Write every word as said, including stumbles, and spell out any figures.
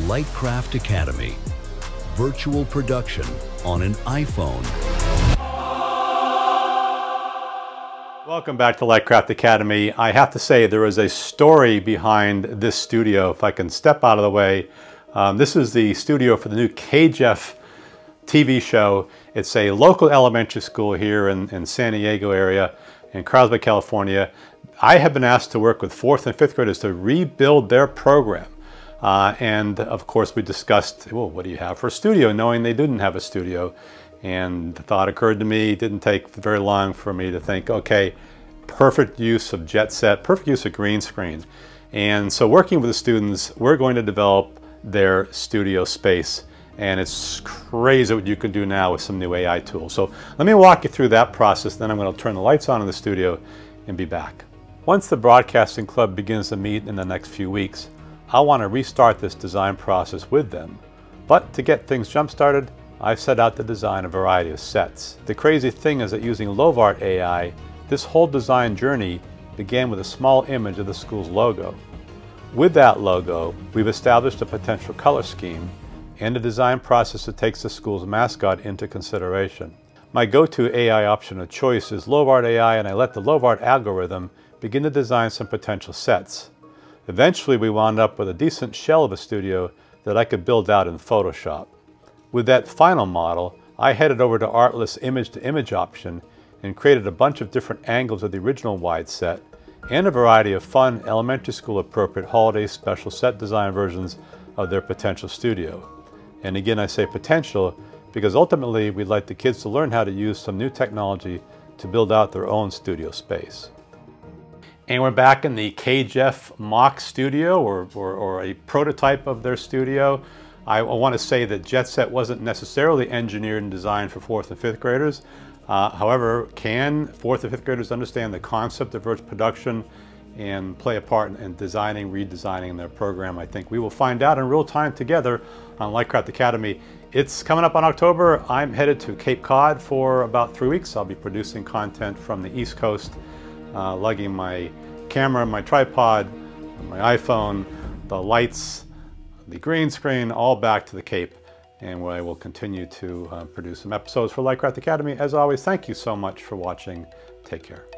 Lightcraft Academy. Virtual production on an iPhone. Welcome back to Lightcraft Academy. I have to say there is a story behind this studio. If I can step out of the way. Um, this is the studio for the new K J F T V show. It's a local elementary school here in, in San Diego area, in Carlsbad, California. I have been asked to work with fourth and fifth graders to rebuild their program. Uh, and of course we discussed, well, what do you have for a studio? Knowing they didn't have a studio. And the thought occurred to me, it didn't take very long for me to think, okay, perfect use of Jetset, perfect use of green screen. And so working with the students, we're going to develop their studio space. And it's crazy what you can do now with some new A I tools. So let me walk you through that process, then I'm going to turn the lights on in the studio and be back. Once the broadcasting club begins to meet in the next few weeks, I want to restart this design process with them. But to get things jump-started, I set out to design a variety of sets. The crazy thing is that using Lovart A I, this whole design journey began with a small image of the school's logo. With that logo, we've established a potential color scheme and a design process that takes the school's mascot into consideration. My go-to A I option of choice is Lovart A I, and I let the Lovart algorithm begin to design some potential sets. Eventually, we wound up with a decent shell of a studio that I could build out in Photoshop. With that final model, I headed over to Artlist's image-to-image option and created a bunch of different angles of the original wide set and a variety of fun elementary school appropriate holiday special set design versions of their potential studio. And again, I say potential because ultimately we'd like the kids to learn how to use some new technology to build out their own studio space. And we're back in the K J F mock studio or, or, or a prototype of their studio. I want to say that Jetset wasn't necessarily engineered and designed for fourth and fifth graders. Uh, however, can fourth and fifth graders understand the concept of virtual production and play a part in designing, redesigning their program? I think we will find out in real time together on Lightcraft Academy. It's coming up on October. I'm headed to Cape Cod for about three weeks. I'll be producing content from the East Coast, uh, lugging my camera, my tripod, my iPhone, the lights, the green screen, all back to the Cape, and where I will continue to uh, produce some episodes for Lightcraft Academy. As always, thank you so much for watching. Take care.